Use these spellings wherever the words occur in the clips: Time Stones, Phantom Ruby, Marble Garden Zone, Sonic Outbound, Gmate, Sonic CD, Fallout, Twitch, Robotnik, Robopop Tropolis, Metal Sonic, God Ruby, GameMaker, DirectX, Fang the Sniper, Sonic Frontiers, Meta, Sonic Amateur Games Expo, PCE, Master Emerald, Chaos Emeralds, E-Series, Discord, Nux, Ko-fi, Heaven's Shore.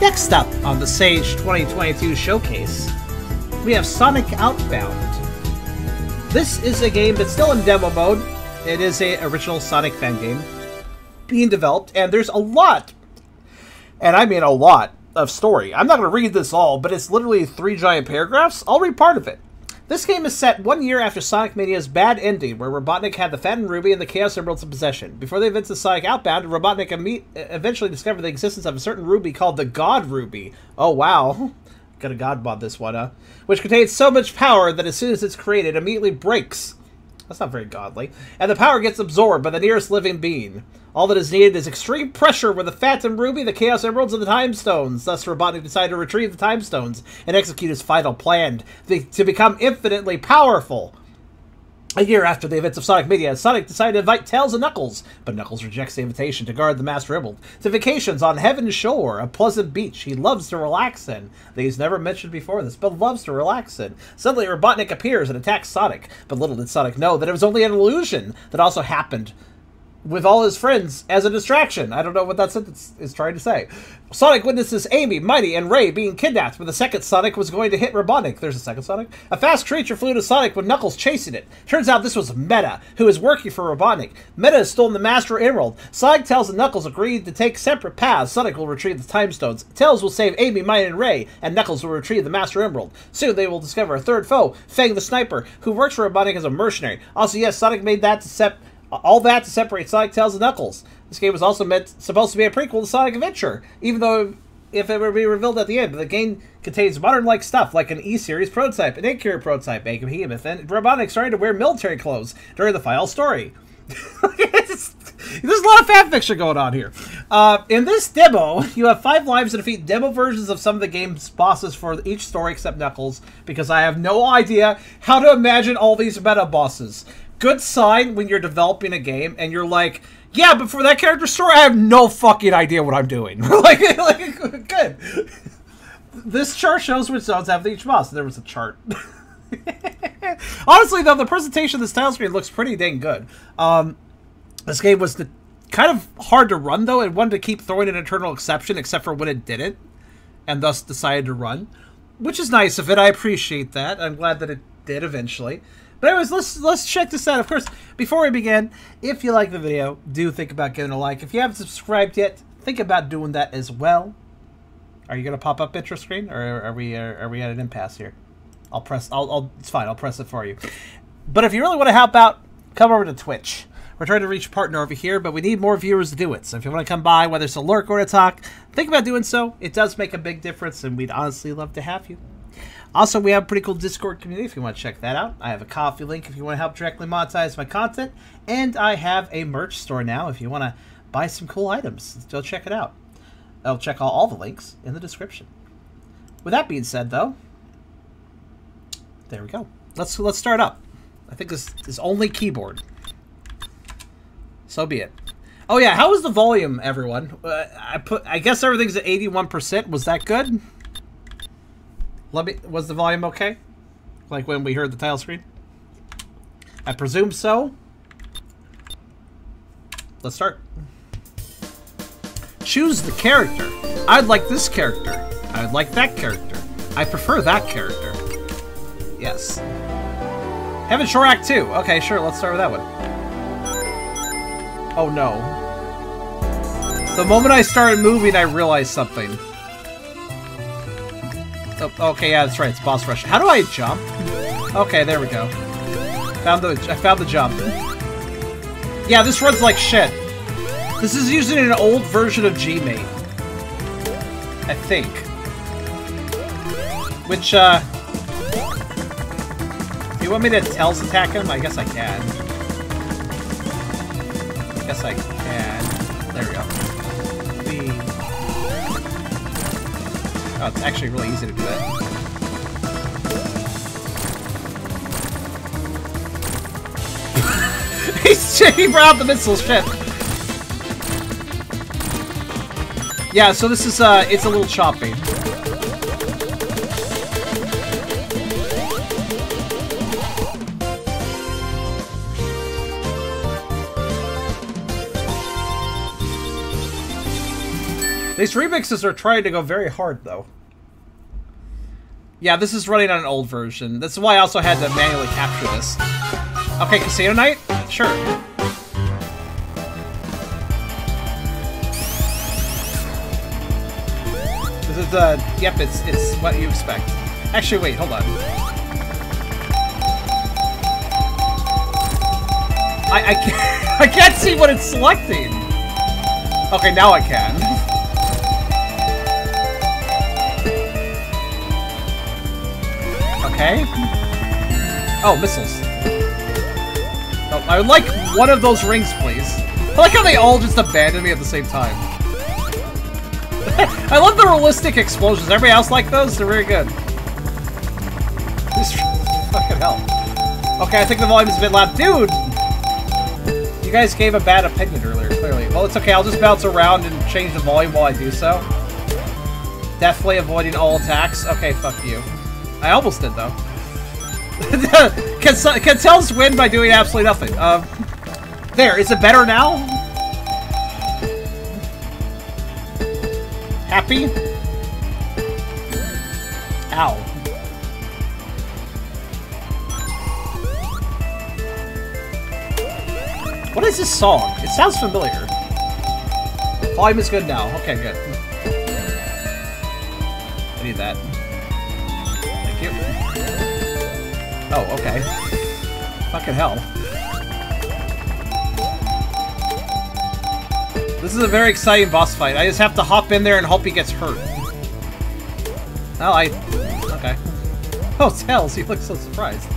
Next up on the Sage 2022 showcase, we have Sonic Outbound. This is a game that's still in demo mode. It is an original Sonic fan game being developed, and there's a lot, and I mean a lot, of story. I'm not going to read this all, but it's literally 3 giant paragraphs. I'll read part of it. This game is set 1 year after Sonic Mania's bad ending, where Robotnik had the Phantom Ruby and the Chaos Emeralds in possession. Before the events of Sonic Outbound, Robotnik eventually discovered the existence of a certain ruby called the God Ruby. Oh, wow. Got a god mod this one, huh? Which contains so much power that as soon as it's created, it immediately breaks. That's not very godly. And the power gets absorbed by the nearest living being. All that is needed is extreme pressure with the Phantom Ruby, the Chaos Emeralds, and the Time Stones. Thus, Robotnik decided to retrieve the Time Stones and execute his final plan to become infinitely powerful. A year after the events of Sonic Mania, Sonic decided to invite Tails and Knuckles, but Knuckles rejects the invitation to guard the Master Emerald. To vacations on Heaven's Shore, a pleasant beach he loves to relax in. That he's never mentioned before this, but loves to relax in. Suddenly, Robotnik appears and attacks Sonic, but little did Sonic know that it was only an illusion that also happened with all his friends as a distraction. I don't know what that sentence is trying to say. Sonic witnesses Amy, Mighty, and Ray being kidnapped when the second Sonic was going to hit Robotnik. There's a second Sonic. A fast creature flew to Sonic with Knuckles chasing it. Turns out this was Meta, who is working for Robotnik. Meta has stolen the Master Emerald. Sonic, Tails, and Knuckles agreed to take separate paths. Sonic will retrieve the Time Stones. Tails will save Amy, Mighty, and Ray, and Knuckles will retrieve the Master Emerald. Soon they will discover a third foe, Fang the Sniper, who works for Robotnik as a mercenary. Also, yes, Sonic made that to separate Sonic, Tails, and Knuckles. This game was also supposed to be a prequel to Sonic Adventure, even though if it would be revealed at the end, but the game contains modern-like stuff like an E-Series prototype, an 8-carrier prototype, a behemoth, and Robotnik starting to wear military clothes during the final story. There's a lot of fanfiction going on here. In this demo, you have 5 lives to defeat demo versions of some of the game's bosses for each story except Knuckles, because I have no idea how to imagine all these meta-bosses. Good sign when you're developing a game and you're like, yeah, but for that character story, I have no fucking idea what I'm doing. like, good. This chart shows which zones have each boss. There was a chart. Honestly, though, the presentation of this title screen looks pretty dang good. This game was kind of hard to run, though. It wanted to keep throwing an internal exception, except for when it didn't, and thus decided to run, which is nice of it. I appreciate that. I'm glad that it did eventually. But anyways, let's check this out. Of course, before we begin, if you like the video, do think about giving a like. If you haven't subscribed yet, think about doing that as well. Are you going to pop up intro screen, or are we at an impasse here? It's fine. I'll press it for you. But if you really want to help out, come over to Twitch. We're trying to reach a partner over here, but we need more viewers to do it. So if you want to come by, whether it's a lurk or a talk, think about doing so. It does make a big difference, and we'd honestly love to have you. Also, we have a pretty cool Discord community if you want to check that out. I have a Ko-fi link if you want to help directly monetize my content. And I have a merch store now if you want to buy some cool items. Go check it out. I'll check all the links in the description. With that being said, though, there we go. Let's start up. I think this is only keyboard. So be it. Oh, yeah. How is the volume, everyone? I guess everything's at 81%. Was that good? Was the volume okay? Like when we heard the title screen? I presume so. Let's start. Choose the character. I'd like this character. I'd like that character. I prefer that character. Yes. Heaven's Shore Act 2. Okay, sure, let's start with that one. Oh no. The moment I started moving, I realized something. Oh, okay, yeah, that's right. It's boss rush. How do I jump? Okay, there we go. I found the jump. Yeah, this runs like shit. This is using an old version of Gmate, I think. Which, you want me to Tails attack him? I guess I can. There we go. Oh, it's actually really easy to do that. He brought out the missiles, shit! Yeah, so this is, it's a little choppy. These remixes are trying to go very hard, though. Yeah, this is running on an old version. That's why I also had to manually capture this. Okay, Casino Night? Sure. This is the... Yep, it's what you expect. Actually, wait, hold on. I can't see what it's selecting. Okay, now I can. Okay. Oh, missiles. Oh, I would like one of those rings, please. I like how they all just abandon me at the same time. I love the realistic explosions. Everybody else like those? They're very good. This fucking hell. Okay, I think the volume is a bit loud. Dude! You guys gave a bad opinion earlier, clearly. Well, it's okay. I'll just bounce around and change the volume while I do so. Definitely avoiding all attacks. Okay, fuck you. I almost did, though. Can Tells win by doing absolutely nothing. There, is it better now? Happy? Ow. What is this song? It sounds familiar. Volume is good now. Okay, good. I need that. Oh, okay. Fucking hell. This is a very exciting boss fight. I just have to hop in there and hope he gets hurt. Oh, I... Okay. Oh, Tails, he looks so surprised.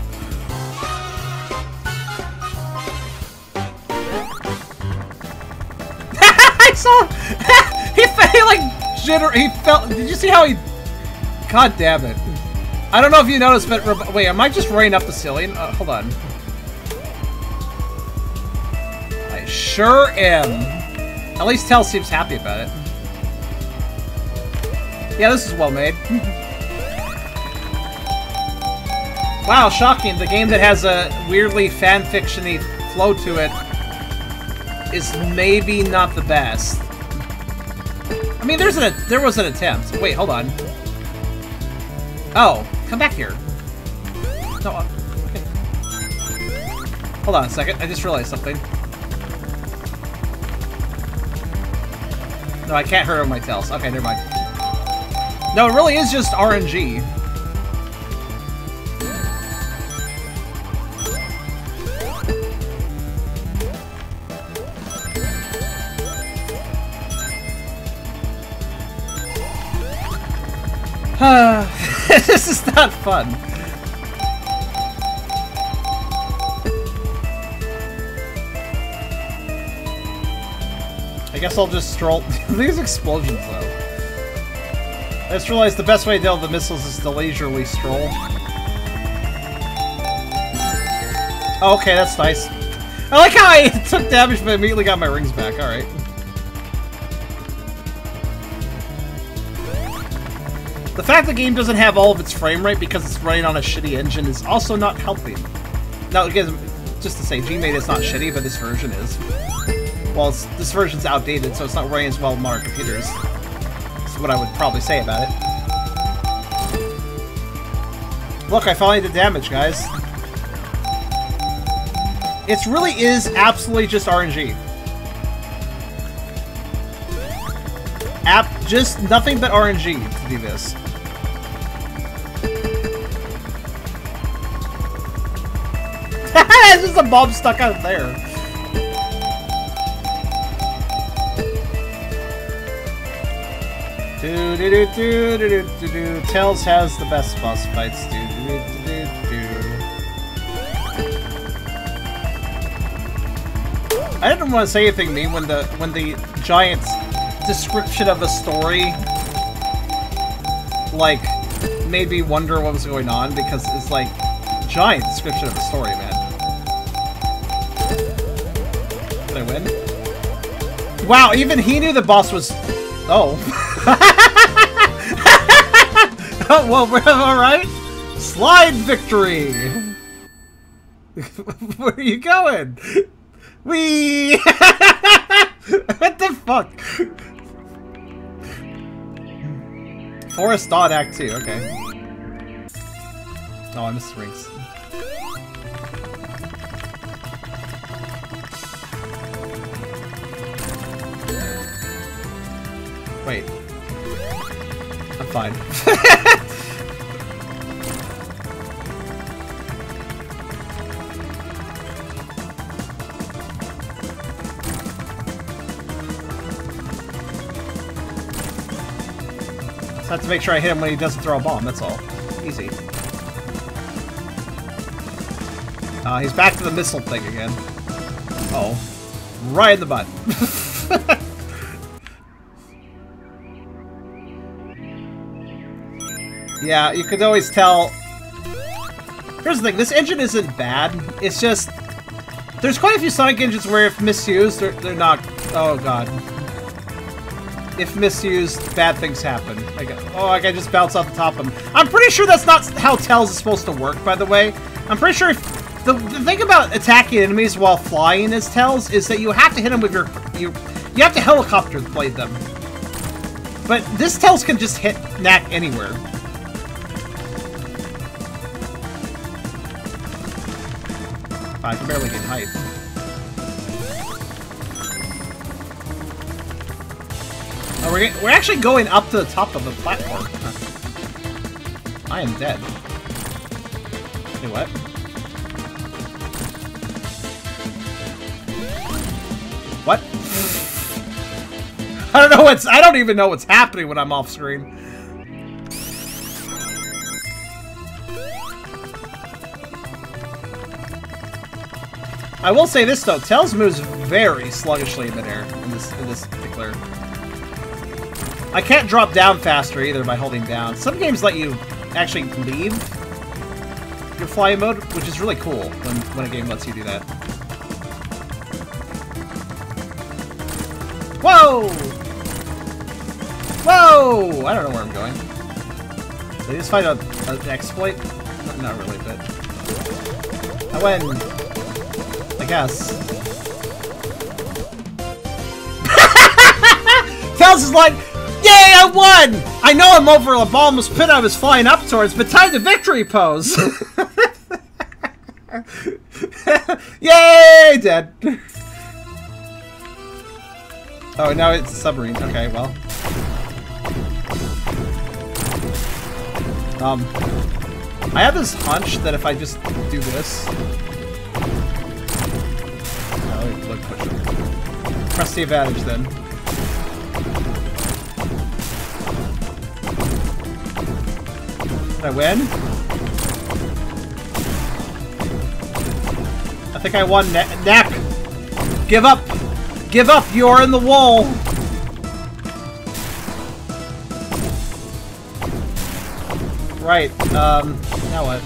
I saw... He felt... Did you see how he... God damn it. I don't know if you noticed, but... Wait, am I just running up the ceiling? Hold on. I sure am. At least Tel seems happy about it. Yeah, this is well made. Wow, shocking. The game that has a weirdly fanfiction-y flow to it is maybe not the best. I mean, there was an attempt. Wait, hold on. Oh, come back here. No, okay. Hold on a second. I just realized something. No, I can't hurt my tails. Okay, never mind. No, it really is just RNG. This is not fun. I guess I'll just stroll. These explosions, though. I just realized the best way to deal with the missiles is to leisurely stroll. Oh, okay, that's nice. I like how I took damage but immediately got my rings back. Alright. The fact the game doesn't have all of its frame rate because it's running on a shitty engine is also not helping. Now, again, just to say, Gmate is not shitty, but this version is. Well, this version's outdated, so it's not running as well on our computers. That's what I would probably say about it. Look, I finally did damage, guys. It really is absolutely just RNG. Just nothing but RNG to do this. It's just a bomb stuck out there. Do do do do do do do do. Tails has the best boss fights. Do do do do. I didn't want to say anything mean when the giants. Description of the story like made me wonder what was going on because it's like giant description of the story, man. Did I win? Wow, even he knew the boss was... Oh. Oh, well, we're alright. Slide victory! Where are you going? Wee! What the fuck? Forest Dot Act 2, okay. Oh, I missed the rings. Wait. I'm fine. Just have to make sure I hit him when he doesn't throw a bomb, that's all. Easy. He's back to the missile thing again. Uh oh. Right in the butt. Yeah, you could always tell. Here's the thing, this engine isn't bad, it's just... There's quite a few Sonic engines where if misused, they're not... Oh god. If misused, bad things happen. Like, oh, like I just bounce off the top of them. I'm pretty sure that's not how Tails is supposed to work, by the way. I'm pretty sure if... The thing about attacking enemies while flying as Tails is that you have to hit them with your... You have to helicopter blade them. But this Tails can just hit Knack anywhere. I can barely get height. Oh, we're actually going up to the top of the platform. Huh. I am dead. Wait, what? What? I don't even know what's happening when I'm off screen. I will say this though, Tails moves very sluggishly in midair in this particular. I can't drop down faster either by holding down. Some games let you actually leave your flying mode, which is really cool when a game lets you do that. Whoa! Whoa! I don't know where I'm going. Did I just find an exploit? Not really, but I went. I guess. Tails is like, yay, I won! I know I'm over a bottomless pit I was flying up towards, but time to victory pose! Yay! Dead. Oh, now it's a submarine. Okay, well. I have this hunch that if I just do this... Press the advantage then. Did I win? I think I won. Knack! Give up! Give up! You're in the wall! Right, now what?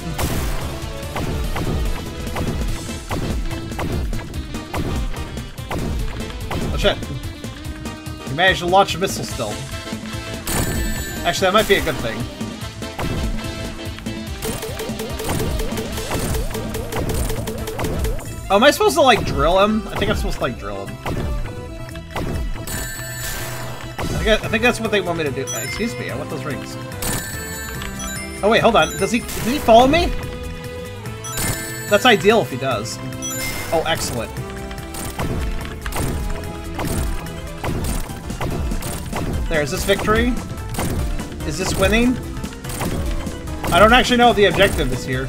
Shit. You managed to launch a missile still. Actually, that might be a good thing. Oh, am I supposed to, like, drill him? I think I'm supposed to, like, drill him. I think that's what they want me to do. Excuse me, I want those rings. Oh, wait, hold on. Does he follow me? That's ideal if he does. Oh, excellent. There, is this victory? Is this winning? I don't actually know what the objective is here.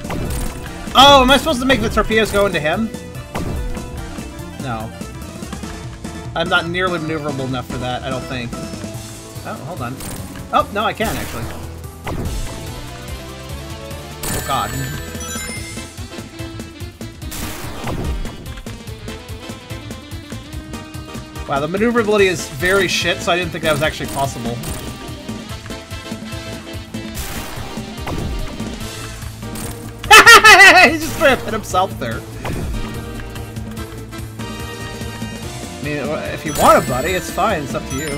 Oh, am I supposed to make the torpedoes go into him? No. I'm not nearly maneuverable enough for that, I don't think. Oh, hold on. Oh, no, I can, actually. Oh, God. Wow, the maneuverability is very shit, so I didn't think that was actually possible. He's just trying to pin himself there. I mean, if you want a buddy, it's fine. It's up to you.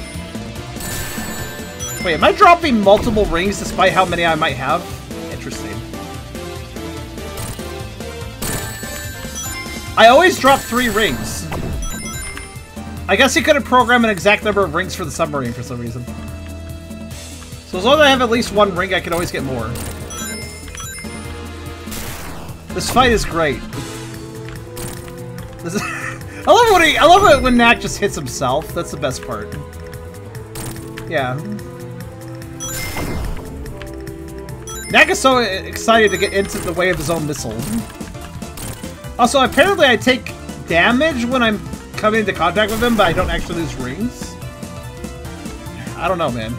Wait, am I dropping multiple rings despite how many I might have? Interesting. I always drop 3 rings. I guess he could have programmed an exact number of rings for the submarine for some reason. So as long as I have at least one ring, I can always get more. This fight is great. This is I love it when Knack just hits himself. That's the best part. Yeah. Knack is so excited to get into the way of his own missile. Also, apparently I take damage when I'm coming into contact with him, but I don't actually lose rings. I don't know, man.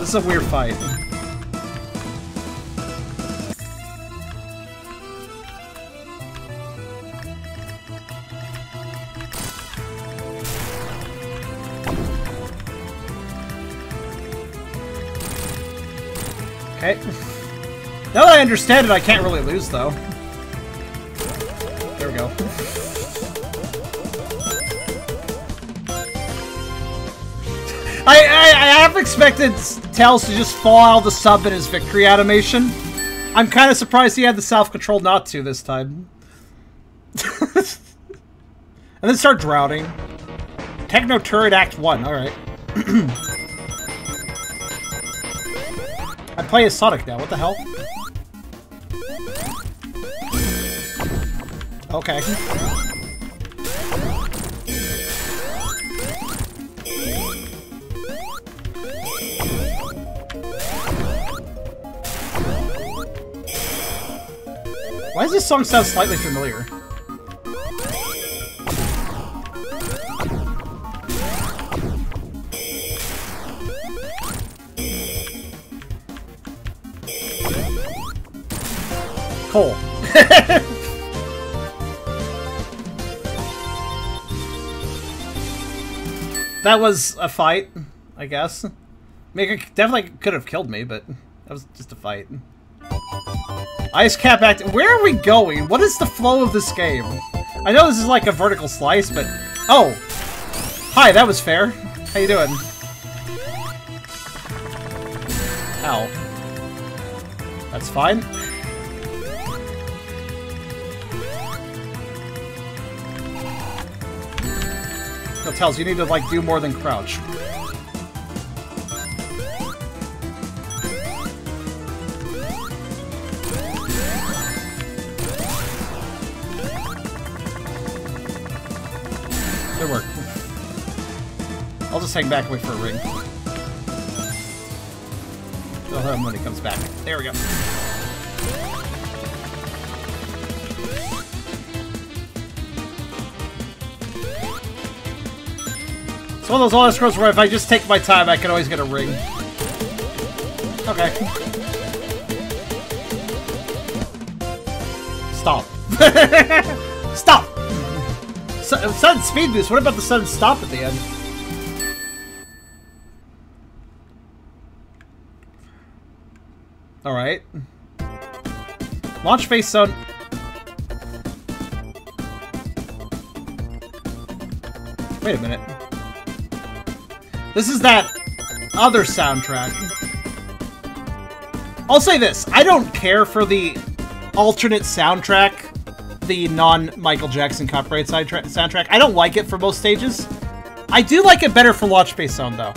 This is a weird fight. Okay. Now that I understand it, I can't really lose, though. There we go. I have expected Tails to just fall out of the sub in his victory animation. I'm kind of surprised he had the self-control not to this time. And then start drowning. Techno Turret Act 1, alright. I play as Sonic now, what the hell? Okay. Why does this song sound slightly familiar? Cool. That was a fight, I guess. I mean, it definitely could have killed me, but that was just a fight. Ice Cap Act. Where are we going? What is the flow of this game? I know this is like a vertical slice, but... Oh! Hi, that was fair. How you doing? Ow. That's fine. Tails, you need to, like, do more than crouch. Good work. I'll just hang back and wait for a ring. I'll have him when he comes back. There we go. It's one of those last scrolls where if I just take my time, I can always get a ring. Okay. Stop. Stop! Sudden speed boost, what about the sudden stop at the end? Alright. Launch phase zone. Wait a minute. This is that other soundtrack. I'll say this. I don't care for the alternate soundtrack, the non-Michael Jackson copyright soundtrack. I don't like it for most stages. I do like it better for Launch Base Zone, though.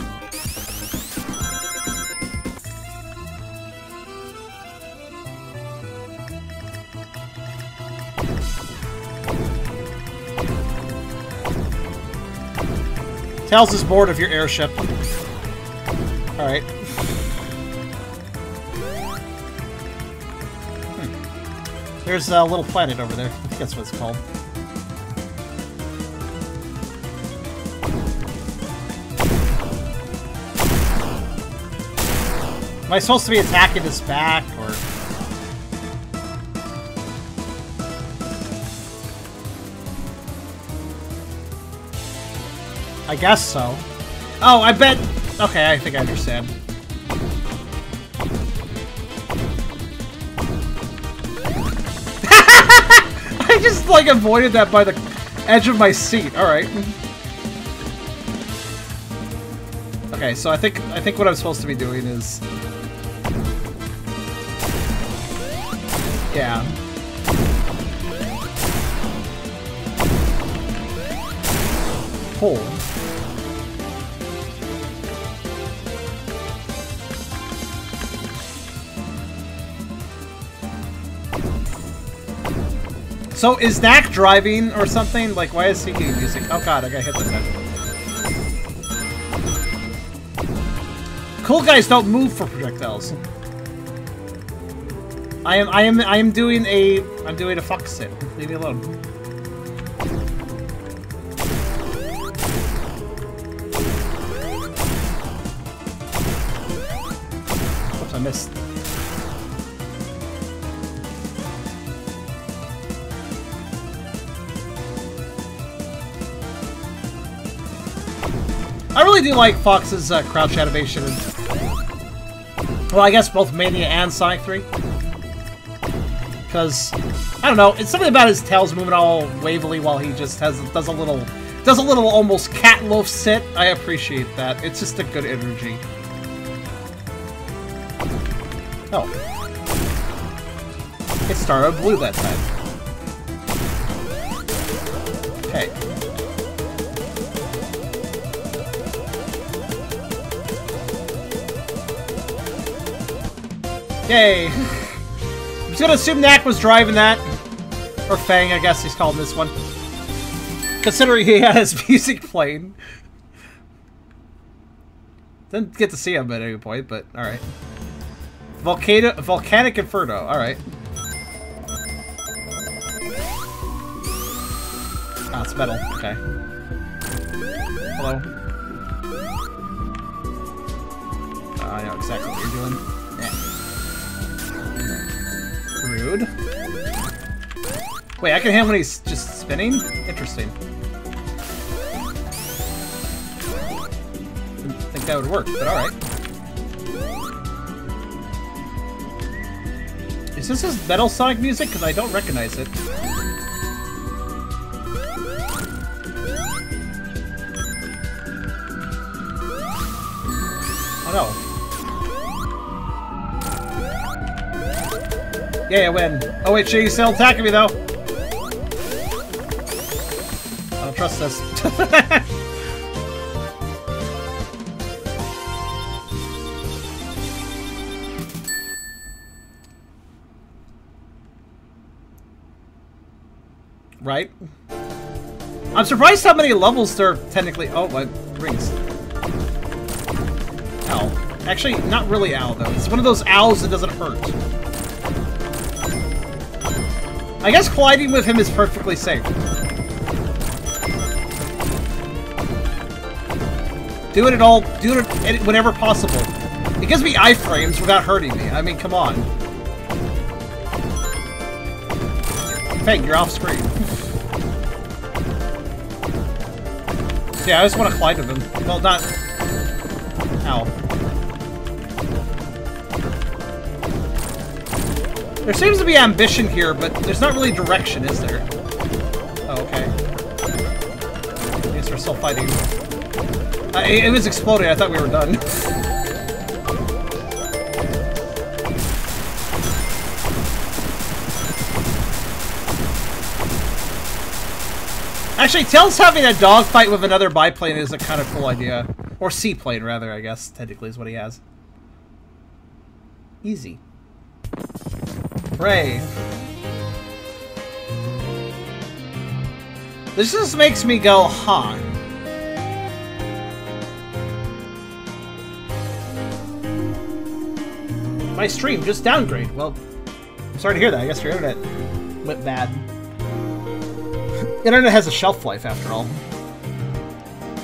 Tails is bored of your airship. Alright. Hmm. There's a little planet over there. I think that's what it's called. Am I supposed to be attacking his back, or...? I guess so. Oh, I bet... Okay, I think I understand. I just, like, avoided that by the edge of my seat. Alright. Okay, so I think what I'm supposed to be doing is... Yeah. Pull. So is Dak driving or something? Like, why is he getting music? Oh god, I got hit like that. Cool guys don't move for projectiles. I'm doing a fuck sit. Leave me alone. Oops, I missed. I really do like Fox's crouch animation. Well, I guess both Mania and Sonic 3. Because, I don't know, it's something about his tails moving all wavily while he just does a little almost cat loaf sit. I appreciate that. It's just a good energy. Oh. It started blue that time. Okay. Yay! I'm just gonna assume Knack was driving that. Or Fang, I guess he's calling this one. Considering he had his music playing. Didn't get to see him at any point, but alright. Volcanic Inferno, alright. Ah, it's metal, okay. Hello. I know exactly what you're doing. Yeah. Rude. Wait, I can hit him when he's just spinning? Interesting. Didn't think that would work, but alright. Is this his Metal Sonic music? Because I don't recognize it. Oh no. Yeah, I win. Oh wait, she's still attacking me though. I don't trust this. Right? I'm surprised how many levels there are technically. Oh, what rings? Ow. Actually, not really owl though. It's one of those owls that doesn't hurt. I guess colliding with him is perfectly safe. Do it at all, do it whenever possible. It gives me iframes without hurting me. I mean, come on. Fang, you're off screen. Yeah, I just want to collide with him. Well, not... Ow. There seems to be ambition here, but there's not really direction, is there? Oh, okay. I guess we're still fighting. It was exploding. I thought we were done. Actually, Tails having a dogfight with another biplane is a kind of cool idea. Or seaplane, rather, I guess, technically, is what he has. Easy. Hooray. This just makes me go, huh. My stream just downgrade. Well, I'm sorry to hear that. I guess your internet went bad. Internet has a shelf life, after all.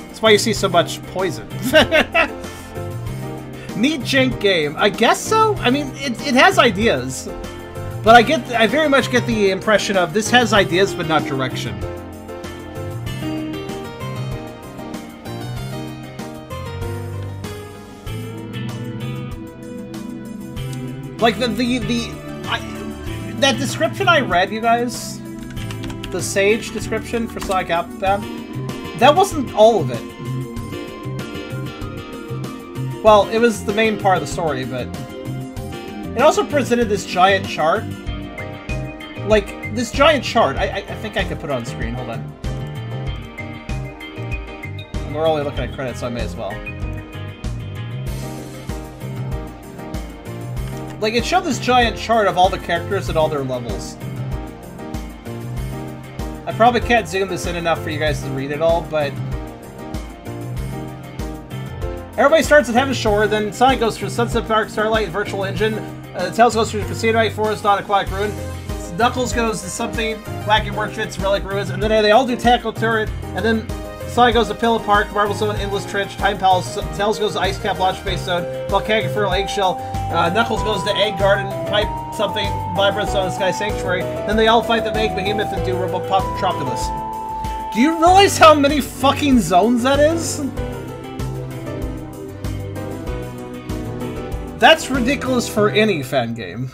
That's why you see so much poison. Neat jank game. I guess so. I mean, it has ideas. But I very much get the impression of this has ideas but not direction. Like that description I read, you guys, the Sage description for Sonic Outbound, that wasn't all of it. Well, it was the main part of the story, but. It also presented this giant chart. Like, this giant chart. I think I could put it on screen. Hold on. We're only looking at credits, so I may as well. Like, it showed this giant chart of all the characters and all their levels. I probably can't zoom this in enough for you guys to read it all, but... Everybody starts at Heaven's Shore, then Sonic goes through Sunset Park, Starlight, Virtual Engine, Tails goes through Casino, Forest, Dawn, Aquatic Ruin, Knuckles goes to something, Wacky Workshits, Relic Ruins, and then they all do Tackle Turret, and then Sonic goes to Pillow Park, Marble Zone, Endless Trench, Time Palace, Tails goes to Ice Cap, Launch Base Zone, Volcanic Furl, Eggshell, Knuckles goes to Egg Garden, Pipe something, Vibrant Zone, Sky Sanctuary, then they all fight the Meg Behemoth and do Robopop Tropolis. Do you realize how many fucking zones that is? That's ridiculous for any fan game.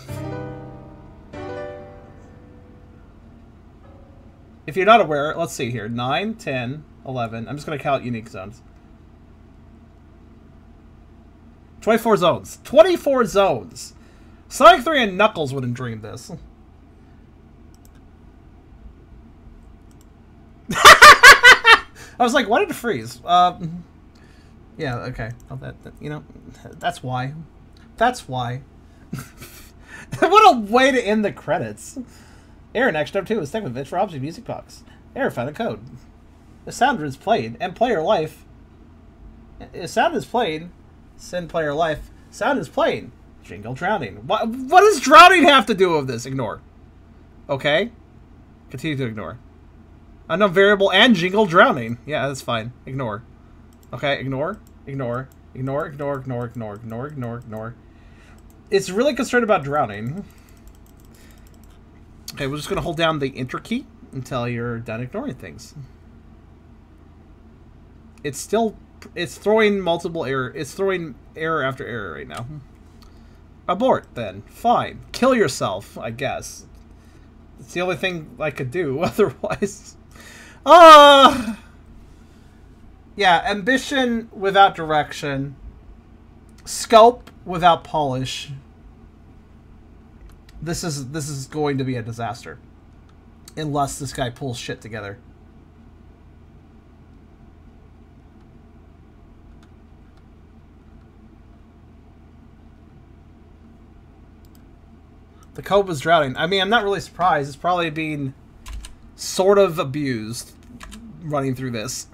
If you're not aware, let's see here. 9, 10, 11. I'm just going to count unique zones. 24 zones. 24 zones! Sonic 3 and Knuckles wouldn't dream this. I was like, why did it freeze? Yeah, okay. Well, that, you know, that's why. That's why. What a way to end the credits. Aaron actually up too is thank Vince for Rob's music box. Aaron found a code. The sound is played and player life. If sound is played, send player life. Sound is played. Jingle drowning. What does drowning have to do with this? Ignore. Okay. Continue to ignore. Unknown variable and jingle drowning. Yeah, that's fine. Ignore. Okay. Ignore. Ignore. Ignore, ignore, ignore, ignore, ignore, ignore, ignore. It's really concerned about drowning. Okay, we're just going to hold down the Enter key until you're done ignoring things. It's still... It's throwing multiple error. It's throwing error after error right now. Abort, then. Fine. Kill yourself, I guess. It's the only thing I could do otherwise. Ah! Yeah, ambition without direction, scope without polish. This is going to be a disaster, unless this guy pulls shit together. The code was drowning. I mean, I'm not really surprised. It's probably being sort of abused running through this.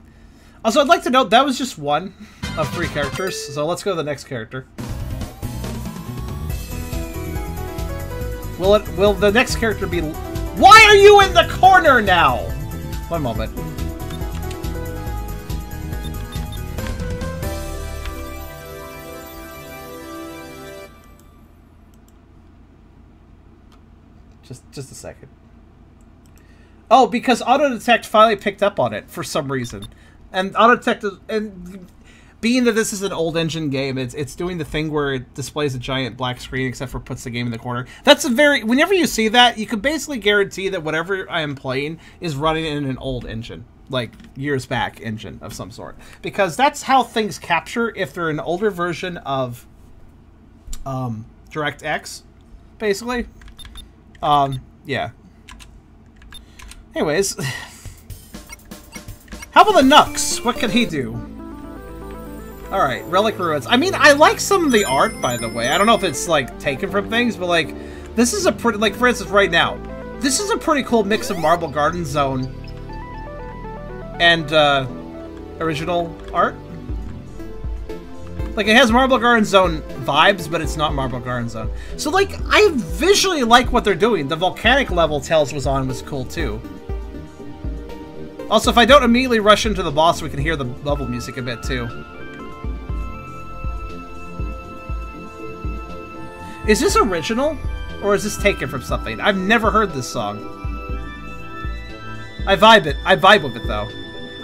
Also, I'd like to note that was just one of 3 characters, so let's go to the next character. Will the next character be... Why are you in the corner now? One moment. Just a second. Oh, because auto-detect finally picked up on it for some reason. And auto-detect, and being that this is an old engine game, it's doing the thing where it displays a giant black screen except for puts the game in the corner. That's a very... Whenever you see that, you can basically guarantee that whatever I am playing is running in an old engine. Like, years back engine of some sort. Because that's how things capture if they're an older version of DirectX, basically. Yeah. Anyways... How about the Nux? What can he do? Alright, Relic Ruins. I mean, I like some of the art, by the way. I don't know if it's, like, taken from things, but, like, this is a pretty... Like, for instance, right now, this is a pretty cool mix of Marble Garden Zone and, original art. Like, it has Marble Garden Zone vibes, but it's not Marble Garden Zone. So, like, I visually like what they're doing. The volcanic level Tails was on was cool, too. Also, if I don't immediately rush into the boss, we can hear the level music a bit, too. Is this original? Or is this taken from something? I've never heard this song. I vibe it. I vibe with it, though.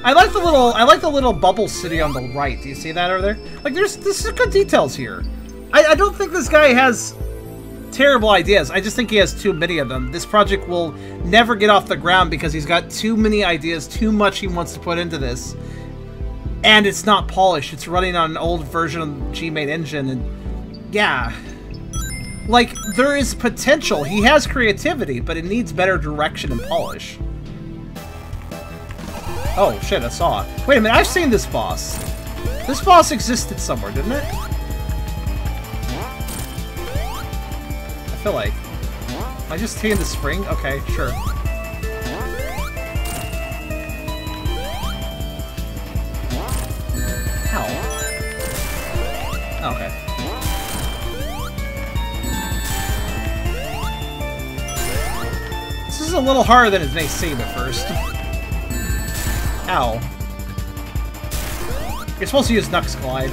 I like the little bubble city on the right. Do you see that over there? Like, this is good details here. I don't think this guy has... terrible ideas. I just think he has too many of them. This project will never get off the ground because he's got too many ideas, too much he wants to put into this. And it's not polished. It's running on an old version of the G-Mate engine, and yeah. Like, there is potential. He has creativity, but it needs better direction and polish. Oh, shit, I saw it. Wait a minute, I've seen this boss. This boss existed somewhere, didn't it? Like, am I just hitting the spring? Okay, sure. Ow. Okay. This is a little harder than it may seem at first. Ow. You're supposed to use Nux Glide.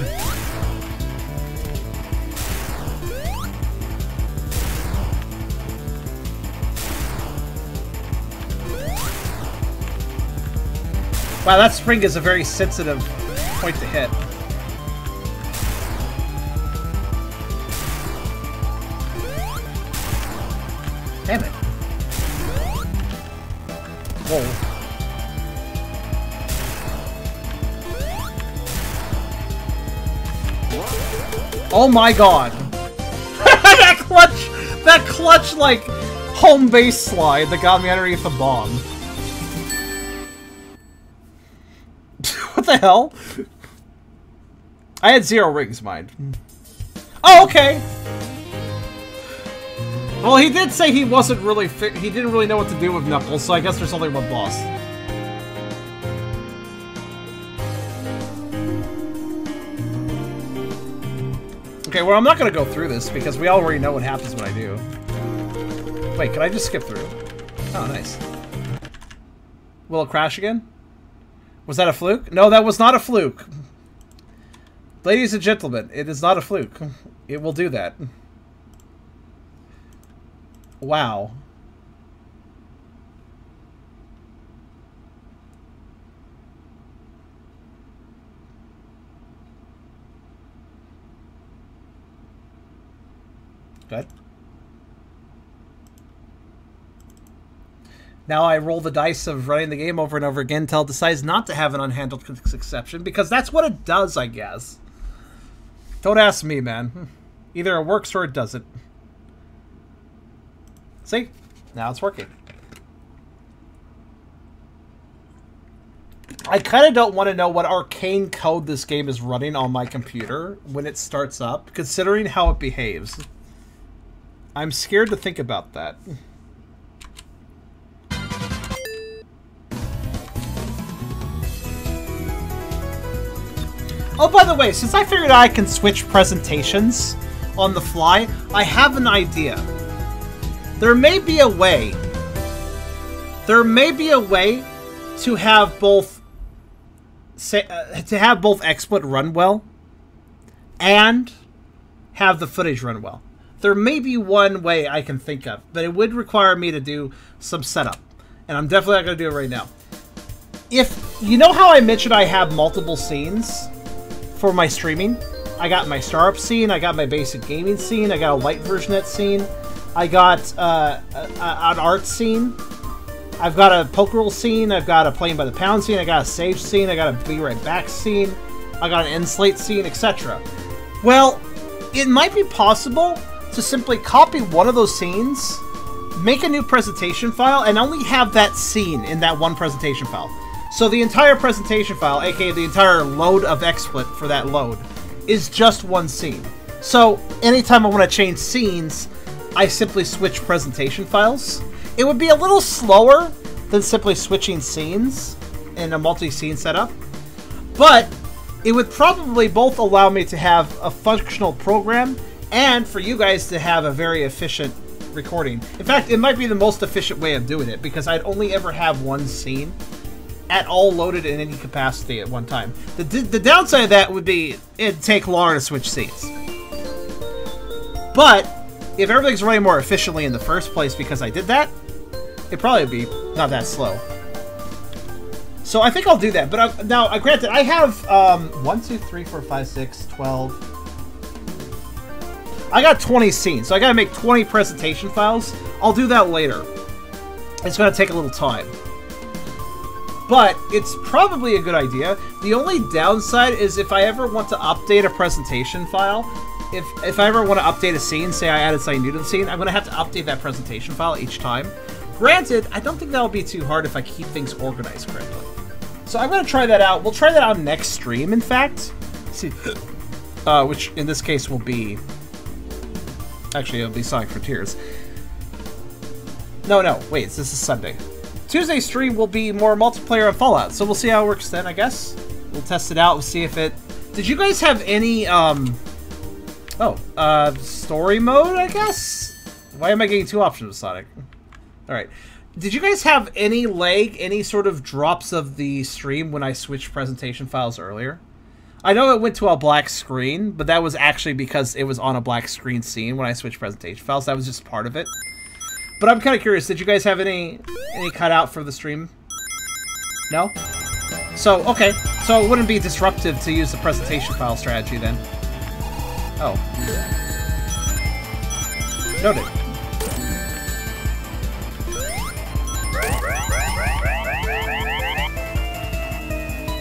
Wow, that spring is a very sensitive point to hit. Damn it. Whoa. Oh my god. That clutch, like, home base slide that got me underneath the bomb. What the hell? I had 0 rings, mind. Oh, okay! Well, he did say he wasn't really he didn't really know what to do with Knuckles, so I guess there's only one boss. Okay, well, I'm not gonna go through this because we already know what happens when I do. Wait, can I just skip through? Oh, nice. Will it crash again? Was that a fluke? No, that was not a fluke. Ladies and gentlemen, it is not a fluke. It will do that. Wow. Good. Now I roll the dice of running the game over and over again until it decides not to have an unhandled exception, because that's what it does, I guess. Don't ask me, man. Either it works or it doesn't. See? Now it's working. I kind of don't want to know what arcane code this game is running on my computer when it starts up, considering how it behaves. I'm scared to think about that. Oh, by the way, since I figured out I can switch presentations on the fly, I have an idea. There may be a way. There may be a way to have both XSplit run well and have the footage run well. There may be one way I can think of, but it would require me to do some setup. And I'm definitely not going to do it right now. If you know how I mentioned I have multiple scenes for my streaming? I got my startup scene, I got my basic gaming scene, I got a light versionette scene, I got an art scene, I've got a poke roll scene, I've got a playing by the pound scene, I got a sage scene, I got a be right back scene, I got an end slate scene, etc. Well, it might be possible to simply copy one of those scenes, make a new presentation file, and only have that scene in that one presentation file. So the entire presentation file, aka the entire load of XSplit for that load, is just one scene. So anytime I want to change scenes, I simply switch presentation files. It would be a little slower than simply switching scenes in a multi-scene setup, but it would probably both allow me to have a functional program and for you guys to have a very efficient recording. In fact, it might be the most efficient way of doing it, because I'd only ever have one scene at all loaded in any capacity at one time. The downside of that would be it'd take longer to switch scenes. But if everything's running more efficiently in the first place because I did that, it'd probably be not that slow. So I think I'll do that. But now, granted, I have 1, 2, 3, 4, 5, 6, 12... I got 20 scenes, so I gotta make 20 presentation files. I'll do that later. It's gonna take a little time. But it's probably a good idea. The only downside is if I ever want to update a presentation file, if I ever want to update a scene, say I added something new to the scene, I'm gonna have to update that presentation file each time. Granted, I don't think that'll be too hard if I keep things organized correctly. So I'm gonna try that out. We'll try that out next stream, in fact. Let's see, which in this case will be... Actually, it'll be Sonic Frontiers. No, wait, this is Sunday. Tuesday's stream will be more multiplayer and Fallout, so we'll see how it works then, I guess. We'll test it out, we'll see if it Did you guys have any, story mode, I guess? Why am I getting two options with Sonic? Alright. Did you guys have any lag, any sort of drops of the stream when I switched presentation files earlier? I know it went to a black screen, but that was actually because it was on a black screen scene when I switched presentation files. That was just part of it. But I'm kind of curious, did you guys have any cutout for the stream? No? So, okay. So it wouldn't be disruptive to use the presentation file strategy then. Oh. Noted.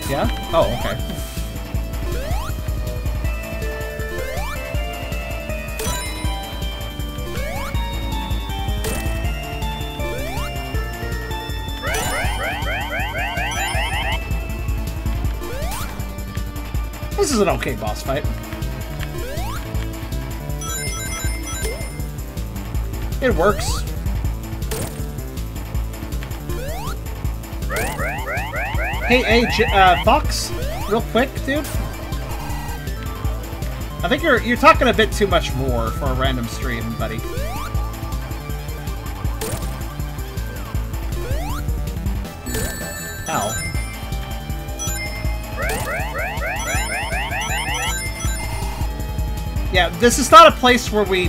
Yeah? Oh, okay. This is an okay boss fight. It works. Hey, Fox, real quick, dude. I think you're talking a bit too much more for a random stream, buddy. Ow. Yeah, this is not a place where we...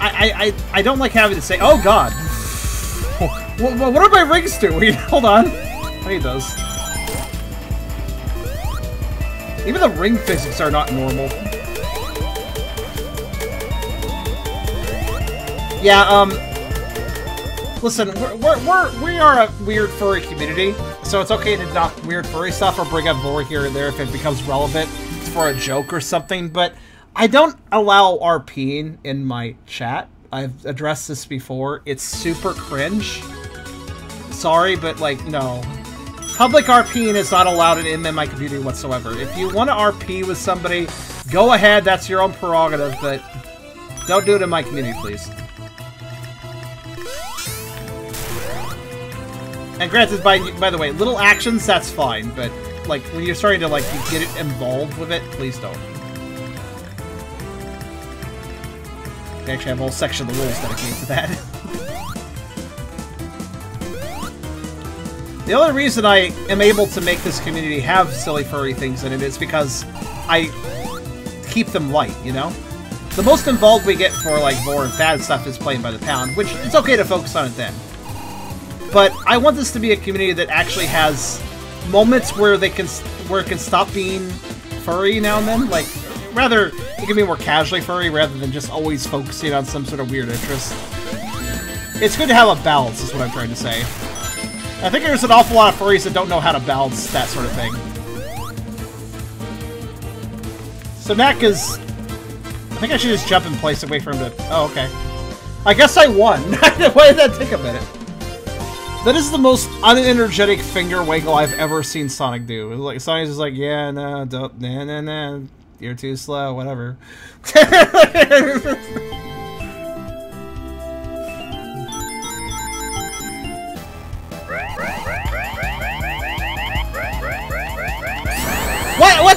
I don't like having to say... Oh, God. What are my rings doing? Hold on. I need those. Even the ring physics are not normal. Yeah, listen, we are a weird furry community, so it's okay to knock weird furry stuff or bring up lore here and there if it becomes relevant for a joke or something, but... I don't allow RPing in my chat. I've addressed this before. It's super cringe. Sorry, but like, no. Public RPing is not allowed in my community whatsoever. If you want to RP with somebody, go ahead. That's your own prerogative, but don't do it in my community, please. And granted, by the way, little actions, that's fine, but like when you're starting to like get involved with it, please don't. I actually have a whole section of the rules dedicated to that. The only reason I am able to make this community have silly furry things in it is because I keep them light, you know? The most involved we get for, like, lore and bad stuff is playing by the pound, which it's okay to focus on it then. But I want this to be a community that actually has moments where they can, where it can stop being furry now and then, like... Rather, it can be more casually furry rather than just always focusing on some sort of weird interest. It's good to have a balance, is what I'm trying to say. I think there's an awful lot of furries that don't know how to balance that sort of thing. So Knack is... I think I should just jump in place and wait for him to... Oh, okay. I guess I won. Why did that take a minute? That is the most unenergetic finger wiggle I've ever seen Sonic do. Like, Sonic's just like, yeah, no, don't, nah, nah, nah. You're too slow, whatever. What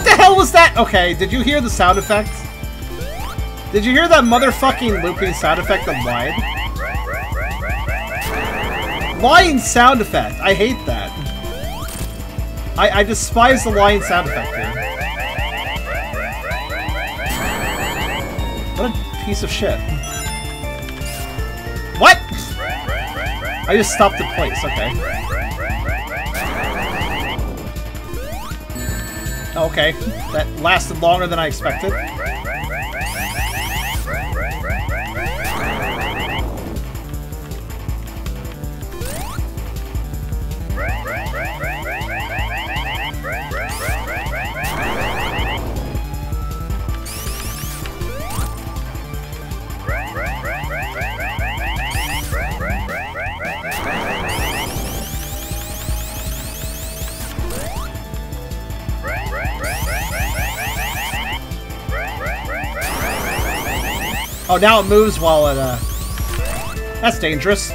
the hell was that? Okay, did you hear the sound effect? Did you hear that motherfucking looping sound effect of Lion? Lion sound effect. I hate that. I despise the Lion sound effect here. What a piece of shit. What? I just stopped the place, okay. Oh, okay, that lasted longer than I expected. Oh, now it moves while it, that's dangerous.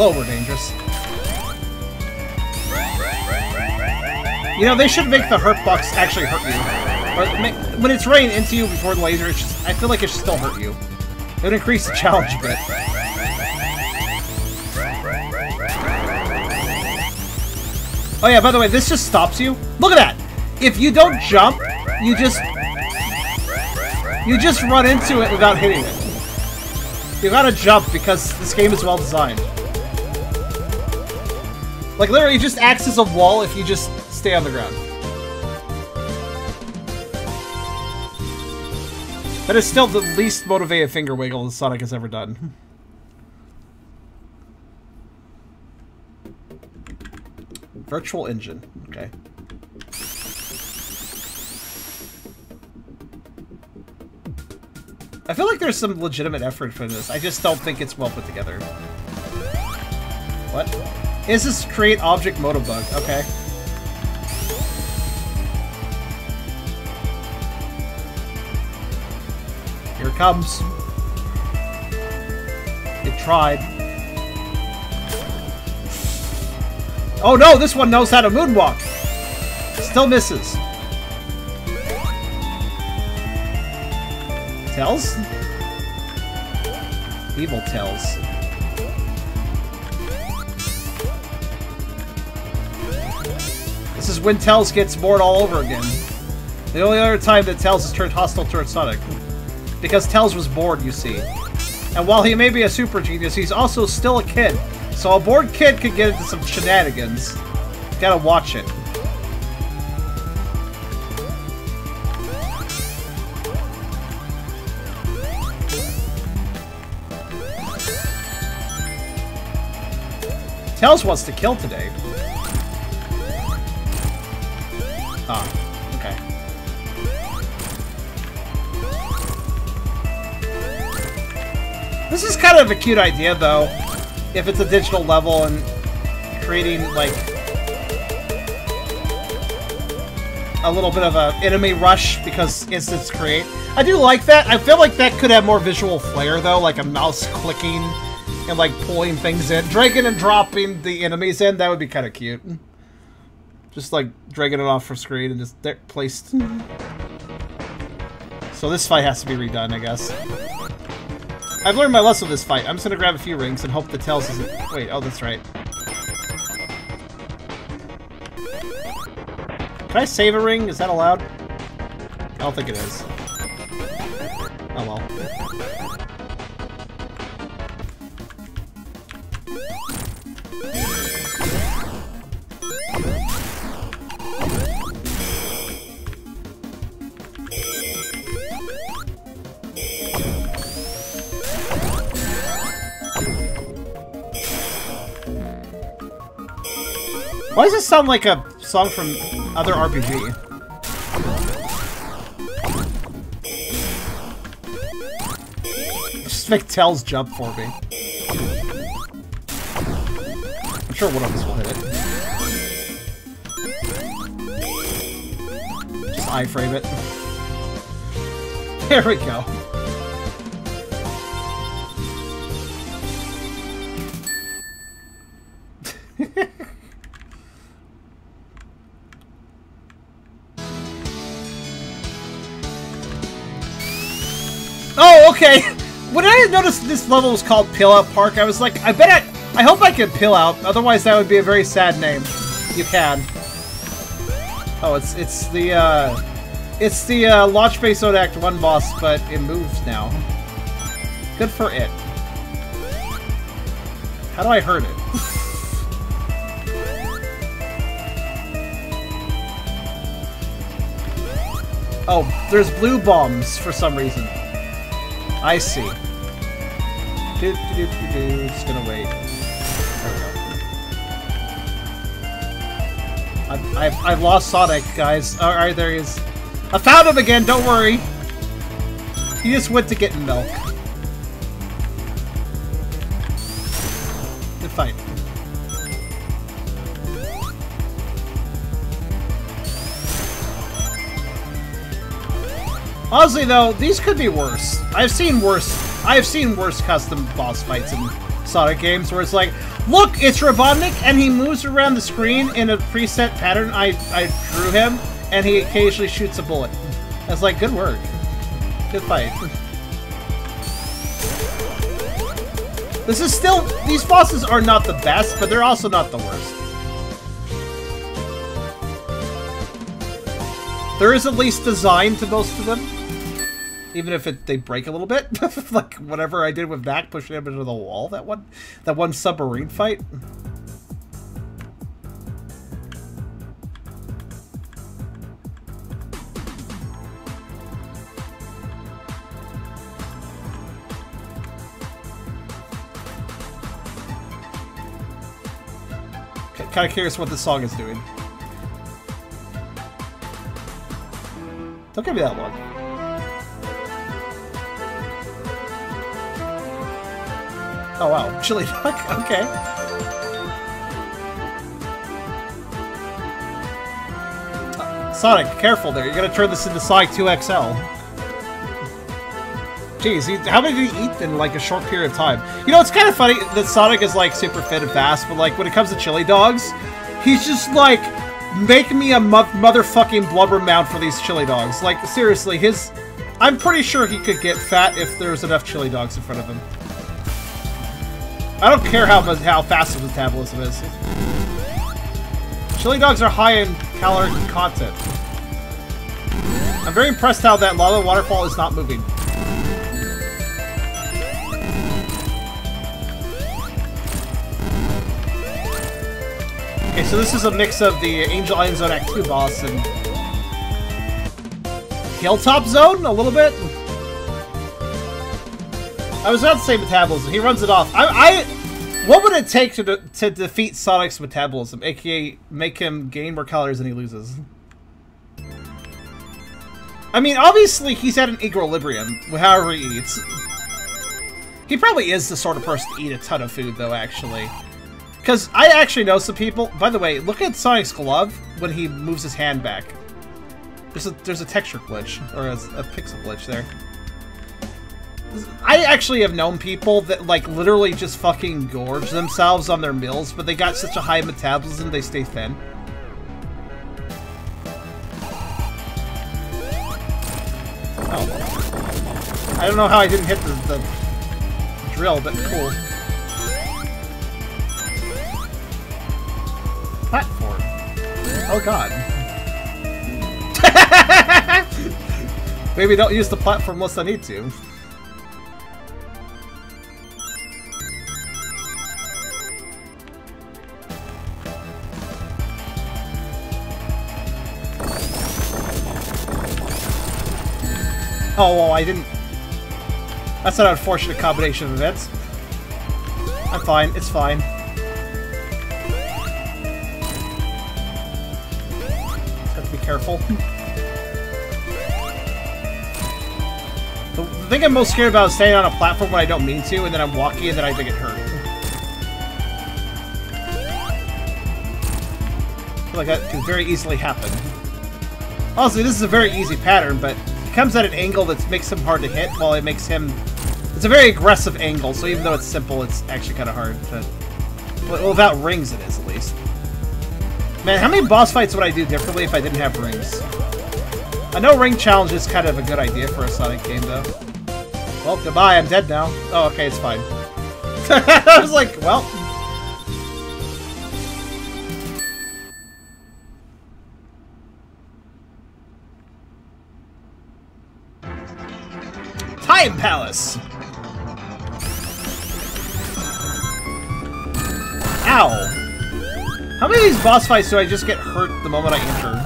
Well, we're dangerous. You know, they should make the hurt box actually hurt you. Or make, when it's raining into you before the laser, it's just, I feel like it should still hurt you. It would increase the challenge a bit. Oh yeah, by the way, this just stops you. Look at that! If you don't jump, you just run into it without hitting it. You gotta jump because this game is well designed. Like literally, it just acts as a wall if you just stay on the ground. That is still the least motivated finger wiggle that Sonic has ever done. Virtual engine, okay. I feel like there's some legitimate effort for this. I just don't think it's well put together. What? Is this create object moto bug? Okay. Here it comes. It tried. Oh no, this one knows how to moonwalk! Still misses. Tails? Evil Tails. This is when Tails gets bored all over again. The only other time that Tails has turned hostile towards Sonic. Because Tails was bored, you see. And while he may be a super genius, he's also still a kid. So a bored kid could get into some shenanigans. Gotta watch it. Tails wants to kill today. Ah, okay. This is kind of a cute idea, though. If it's a digital level and creating, like, a little bit of an enemy rush because instants create. I do like that. I feel like that could have more visual flair, though, like a mouse clicking and, like, pulling things in. Dragging and dropping the enemies in, that would be kind of cute. Just, like, dragging it off for screen and just they're placed. So this fight has to be redone, I guess. I've learned my lesson this fight. I'm just gonna grab a few rings and hope the Tails isn't... Wait, oh, that's right. Can I save a ring? Is that allowed? I don't think it is. Oh well. Why does this sound like a song from other RPG? Just make Tails jump for me. I'm sure one of us will hit it. Just iframe it. There we go. Okay, when I noticed this level was called Pill Out Park, I was like, I hope I can pill out, otherwise that would be a very sad name. You can. Oh, it's the Launch Base Zone Act 1 boss, but it moves now. Good for it. How do I hurt it? Oh, there's blue bombs for some reason. I see. Just gonna wait. There we go. I've lost Sonic, guys. Alright, there he is. I found him again, don't worry. He just went to get milk. Good fight. Honestly, though, these could be worse. I've seen worse custom boss fights in Sonic games where it's like, look, it's Robotnik, and he moves around the screen in a preset pattern I drew him, and he occasionally shoots a bullet. That's like, good work. Good fight. This is still... These bosses are not the best, but they're also not the worst. There is at least design to most of them. Even if they break a little bit. Like whatever I did with Mac pushing him into the wall. That one submarine fight. Kind of curious what this song is doing. Don't give me that long. Oh wow, chili duck. Okay. Sonic, careful there. You're gonna turn this into Sonic 2XL. Jeez, how many did he eat in like a short period of time? You know, it's kind of funny that Sonic is like super fit and fast, but like when it comes to chili dogs, he's just like, make me a motherfucking blubber mound for these chili dogs. Like seriously, his... I'm pretty sure he could get fat if there's enough chili dogs in front of him. I don't care how fast his metabolism is. Chili dogs are high in caloric content. I'm very impressed how that lava waterfall is not moving. Okay, so this is a mix of the Angel Island Zone Act 2 boss and... Hilltop Zone? A little bit? I was about to say metabolism. He runs it off. What would it take to defeat Sonic's metabolism? AKA, make him gain more calories than he loses. I mean, obviously he's at an equilibrium, however he eats. He probably is the sort of person to eat a ton of food, though, actually. Because I actually know some people... By the way, look at Sonic's glove when he moves his hand back. There's a texture glitch, or a pixel glitch there. I actually have known people that, like, literally just fucking gorge themselves on their meals, but they got such a high metabolism, they stay thin. Oh. I don't know how I didn't hit the drill, but cool. Platform. Oh god. Maybe don't use the platform unless I need to. Oh, well, I didn't... That's an unfortunate combination of events. I'm fine, it's fine. Have to be careful. The thing I'm most scared about is staying on a platform when I don't mean to, and then I'm walking, and then I think it hurt. I feel like that could very easily happen. Honestly, this is a very easy pattern, but it comes at an angle that makes him hard to hit, while it makes him... It's a very aggressive angle, so even though it's simple, it's actually kind of hard to... Well, without rings it is, at least. Man, how many boss fights would I do differently if I didn't have rings? I know ring challenge is kind of a good idea for a Sonic game, though. Well, goodbye, I'm dead now. Oh, okay, it's fine. I was like, well... Time Palace! Ow! How many of these boss fights do I just get hurt the moment I enter?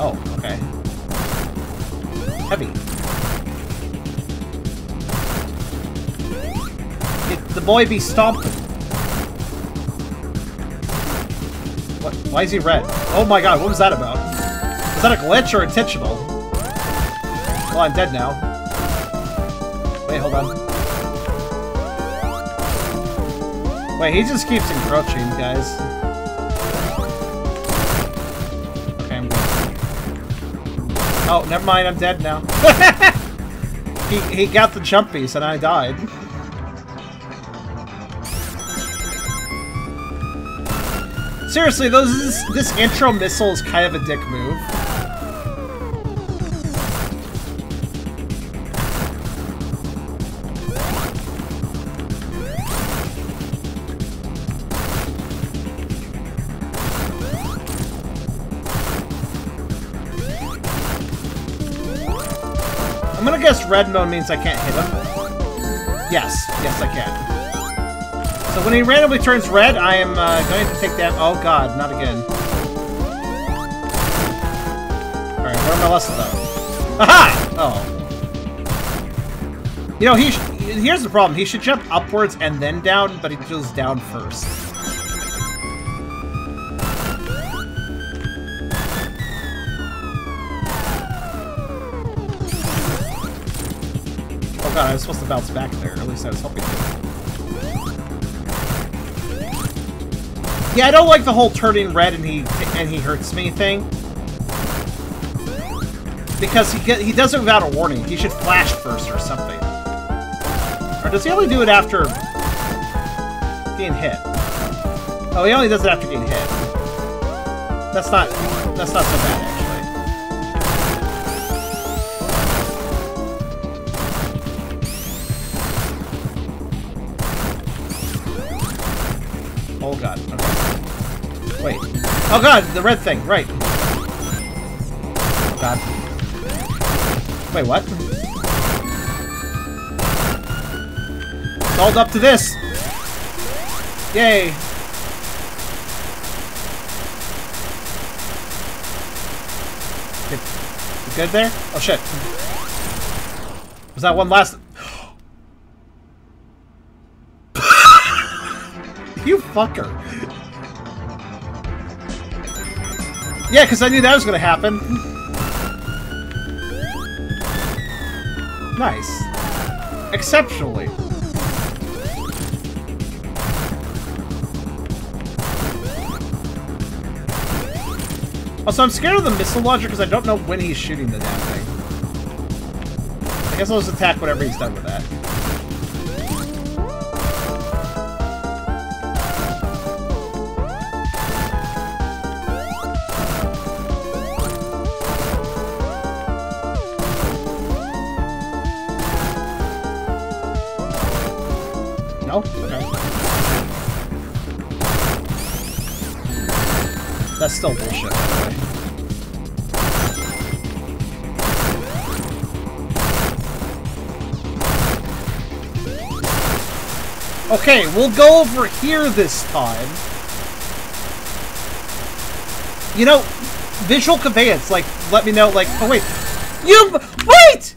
Oh, okay. Heavy. Did the boy be stomped? What? Why is he red? Oh my god, what was that about? Is that a glitch or intentional? Well, I'm dead now. Wait, hold on. Wait, he just keeps encroaching, guys. Okay, I'm good. Oh, never mind, I'm dead now. He got the jumpies and I died. Seriously, this intro missile is kind of a dick move. I'm gonna guess red mode means I can't hit him. Yes, yes I can. So when he randomly turns red, I am going to take that. Oh god, not again. Alright, learn my lesson though. Aha! Oh. You know, here's the problem. He should jump upwards and then down, but he goes down first. I was supposed to bounce back there, at least I was hoping to. Yeah, I don't like the whole turning red and he hurts me thing. Because he does it without a warning. He should flash first or something. Or does he only do it after getting hit? Oh, he only does it after getting hit. That's not so bad, actually. Oh god, okay. Wait. Oh god, the red thing, right. Oh god. Wait, what? It's all up to this! Yay! You good there? Oh shit. Was that one last... You fucker. Yeah, because I knew that was going to happen. Nice. Exceptionally. Also, I'm scared of the missile launcher because I don't know when he's shooting the damn thing. I guess I'll just attack whatever he's done with that. No? Okay. That's still bullshit, by the way. Okay, we'll go over here this time. You know, visual conveyance, like, let me know, like, oh wait. Wait!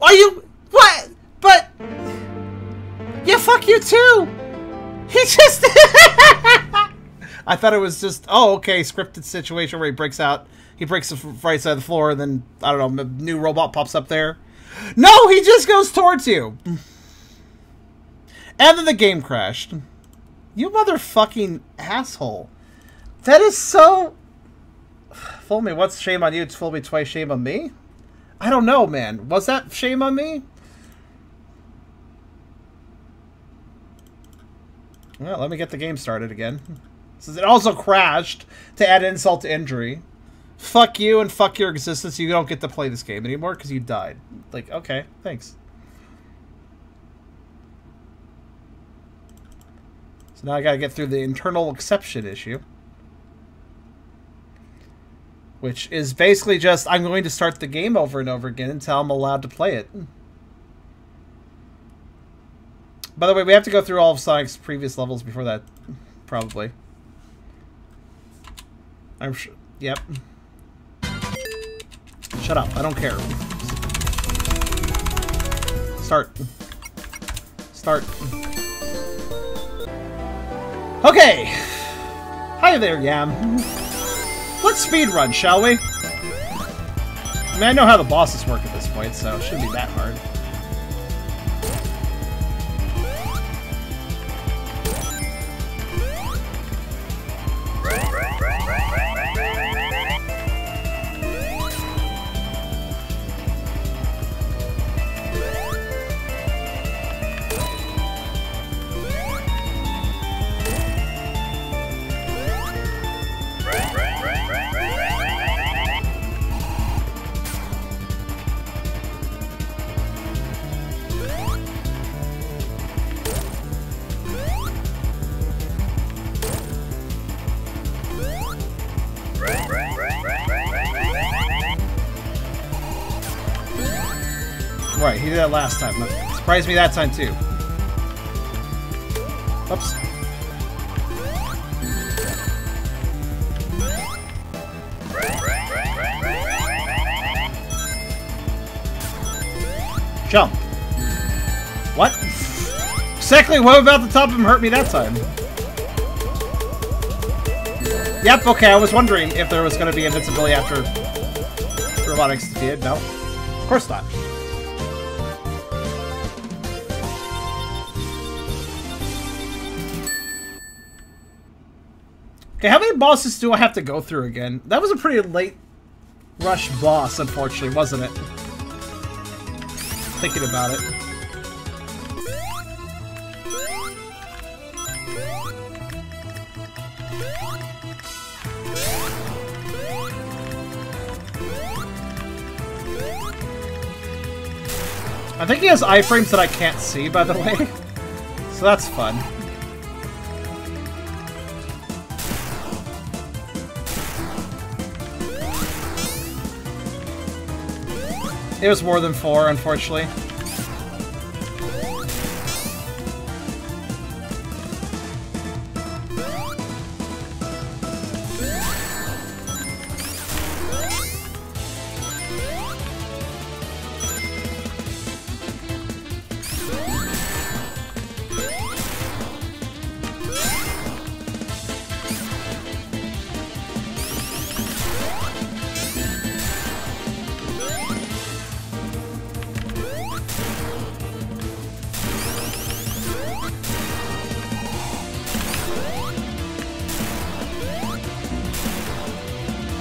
Are you... What? But... Yeah, fuck you too! He just... I thought it was just, oh, okay, scripted situation where he breaks out. He breaks the right side of the floor and then, I don't know, a new robot pops up there. No, he just goes towards you! And then the game crashed. You motherfucking asshole. That is so... Fool me once, shame on you. It's fool me twice, shame on me? I don't know, man. Was that shame on me? Well, let me get the game started again. Since it also crashed to add insult to injury. Fuck you and fuck your existence. You don't get to play this game anymore because you died. Like, okay, thanks. So now I gotta get through the internal exception issue. Which is basically just, I'm going to start the game over and over again until I'm allowed to play it. By the way, we have to go through all of Sonic's previous levels before that, probably. I'm sure. Yep. Shut up. I don't care. Start. Start. Okay. Hi there, Yam. Let's speedrun, shall we? I mean, I know how the bosses work at this point, so it shouldn't be that hard. Alright, he did that last time. That surprised me that time, too. Oops. Jump. What? Exactly what about the top of him hurt me that time? Yep, okay, I was wondering if there was going to be invincibility after Robotnik's defeated. No. Of course not. Okay, how many bosses do I have to go through again? That was a pretty late rush boss, unfortunately, wasn't it? Thinking about it. I think he has iframes that I can't see, by the way. So that's fun. It was more than four, unfortunately.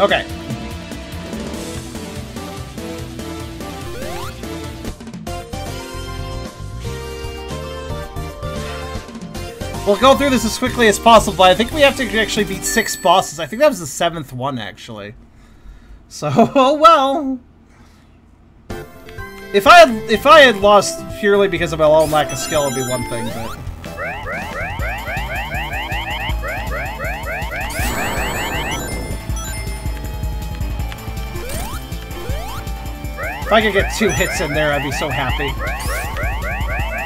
Okay. We'll go through this as quickly as possible, but I think we have to actually beat 6 bosses. I think that was the 7th one, actually. So, oh well. If I had lost purely because of my own lack of skill, it'd be one thing, but... If I could get 2 hits in there, I'd be so happy.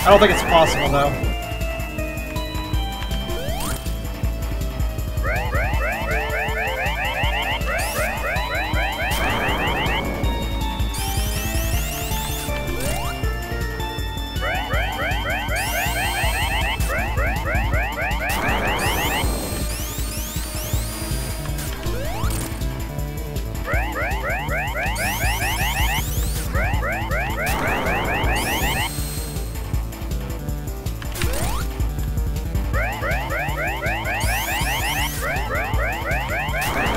I don't think it's possible, though.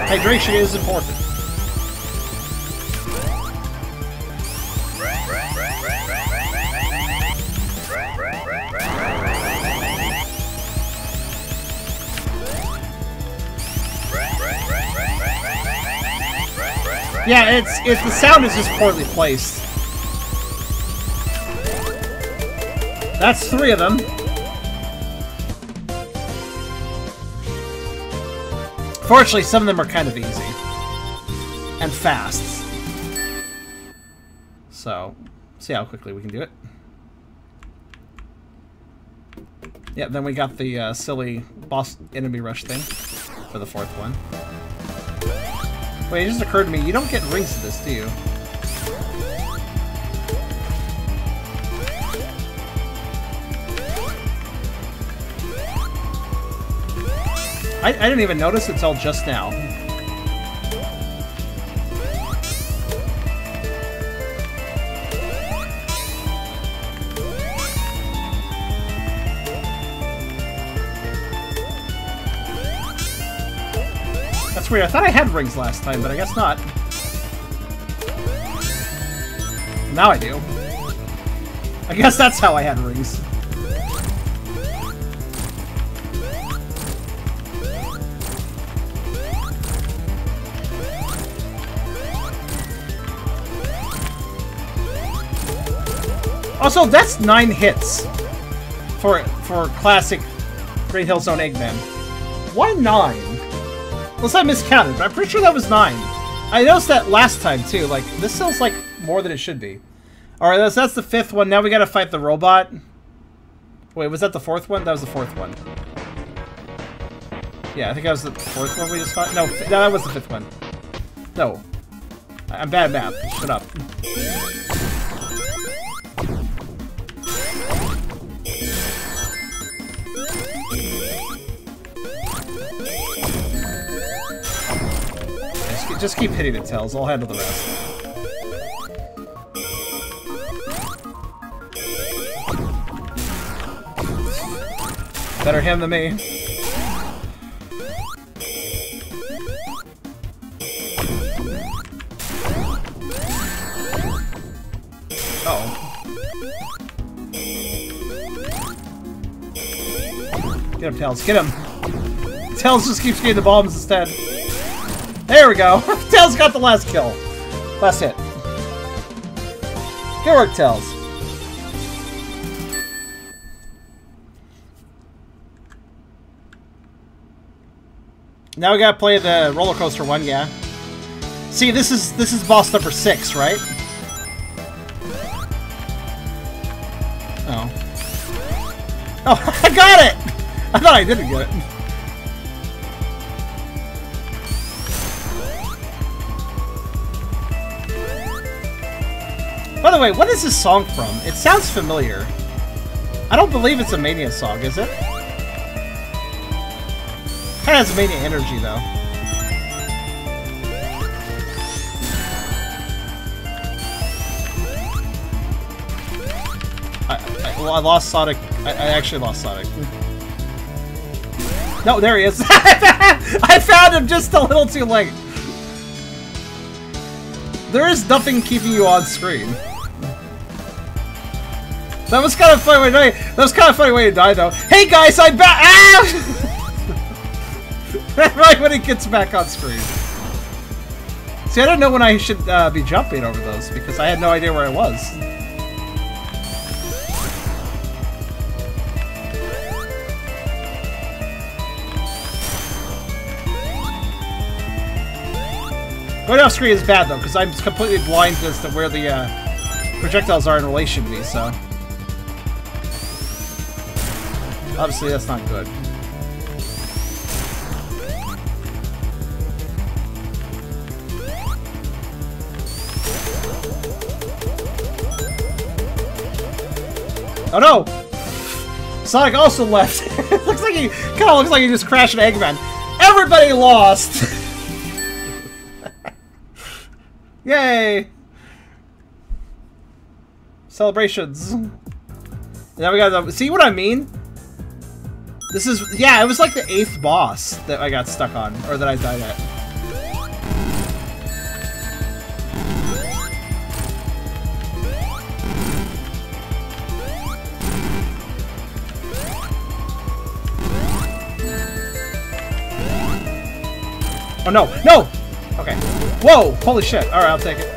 Hydration is important. Yeah, it's the sound is just poorly placed. That's 3 of them. Fortunately, some of them are kind of easy. And fast. So, see how quickly we can do it. Yeah, then we got the silly boss enemy rush thing for the 4th one. Wait, it just occurred to me, you don't get rings to this, do you? I didn't even notice until just now. That's weird. I thought I had rings last time, but I guess not. Now I do. I guess that's how I had rings. Also, that's 9 hits for classic Great Hill Zone Eggman. Why 9? Unless I miscounted, but I'm pretty sure that was 9. I noticed that last time, too. Like, this sounds like more than it should be. All right, that's the fifth one. Now we gotta fight the robot. Wait, was that the fourth one? That was the fourth one. Yeah, I think that was the fourth one we just fought. No, that was the fifth one. No. I'm bad at math. Shut up. Just keep hitting it, Tails. I'll handle the rest. Better him than me. Uh-oh. Get him, Tails. Get him! Tails just keeps getting the bombs instead. There we go! Tails got the last kill. Last hit. Good work, Tails. Now we gotta play the roller coaster one, yeah. See, this is boss number 6, right? Oh. Oh, I got it! I thought I didn't get it. By the way, what is this song from? It sounds familiar. I don't believe it's a Mania song, is it? Kind of has Mania energy, though. I lost Sonic. I actually lost Sonic. No, there he is. I found him just a little too late. There is nothing keeping you on screen. That was kind of funny way to die. That was kind of funny way to die, though. Hey guys, I'm back. Ah! Right when it gets back on screen. See, I don't know when I should be jumping over those because I had no idea where I was. Going off screen is bad though, because I'm completely blind as to where the projectiles are in relation to me, so. Obviously, that's not good. Oh no! Sonic also left. Looks like he kind of looks like he just crashed an Eggman. Everybody lost. Yay! Celebrations. Now we got the, see what I mean? This is, yeah, it was like the 8th boss that I got stuck on, or that I died at. Oh no, no! Okay. Whoa! Holy shit. Alright, I'll take it.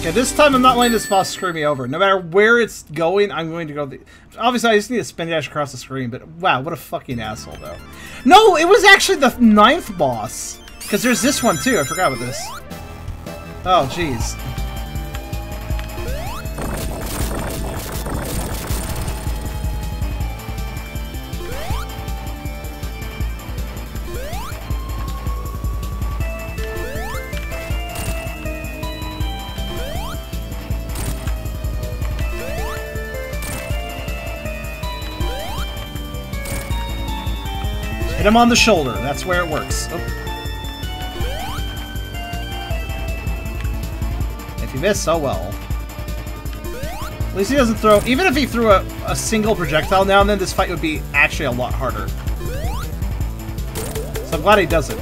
Okay, this time I'm not letting this boss screw me over. No matter where it's going, I'm going to go... Obviously, I just need to spin dash across the screen, but wow, what a fucking asshole, though. No, it was actually the 9th boss. Because there's this one, too. I forgot about this. Oh, jeez. Hit him on the shoulder. That's where it works. Oh. If you miss, oh well. At least he doesn't throw... Even if he threw a single projectile now and then, this fight would be actually a lot harder. So I'm glad he doesn't.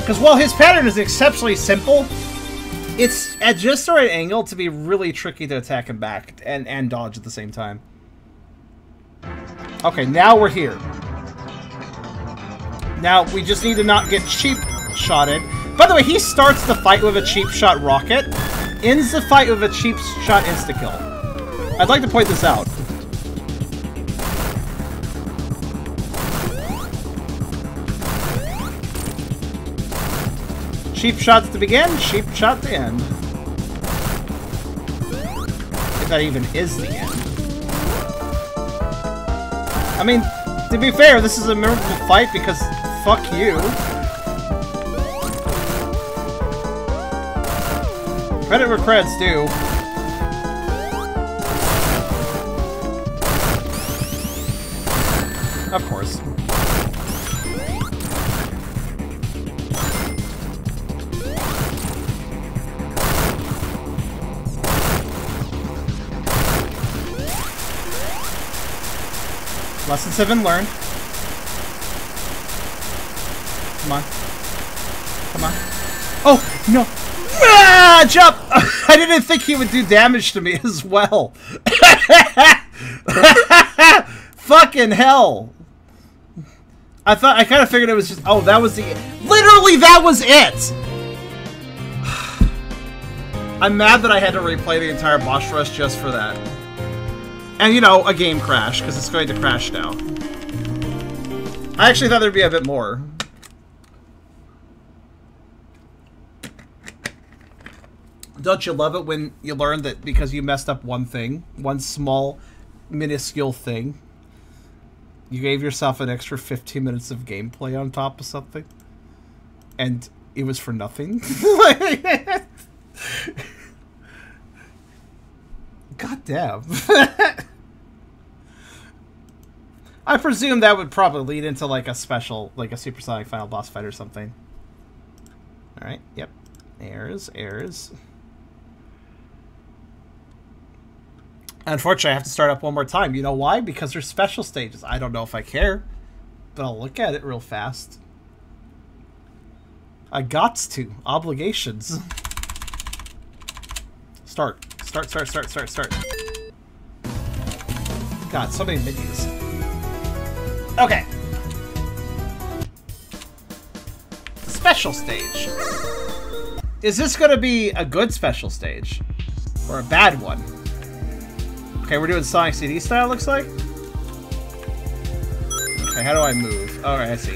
Because while his pattern is exceptionally simple... It's at just the right angle to be really tricky to attack him back and dodge at the same time. Okay, now we're here. Now we just need to not get cheap shotted. By the way, he starts the fight with a cheap shot rocket, ends the fight with a cheap shot insta-kill. I'd like to point this out. Cheap shots to begin, cheap shot to end. If that even is the end. I mean, to be fair, this is a memorable fight because fuck you. Credit where credit's due. Of course. Lessons have been learned. Come on. Come on. Oh, no. Ah, jump! I didn't think he would do damage to me as well. Fucking hell. I kind of figured it was just... Oh, that was the... Literally, that was it! I'm mad that I had to replay the entire boss rush just for that. And, you know, a game crash, because it's going to crash now. I actually thought there'd be a bit more. Don't you love it when you learn that because you messed up one thing, one small, minuscule thing, you gave yourself an extra 15 minutes of gameplay on top of something? And it was for nothing? God damn. I presume that would probably lead into, like, a special, like, a supersonic final boss fight or something. Alright, yep. Errors. Unfortunately, I have to start up one more time. You know why? Because there's special stages. I don't know if I care, but I'll look at it real fast. I gots to. Obligations. Start. God, so many menus. Okay. The special stage. Is this gonna be a good special stage? Or a bad one? Okay, we're doing Sonic CD style, looks like. Okay, how do I move? Alright, I see.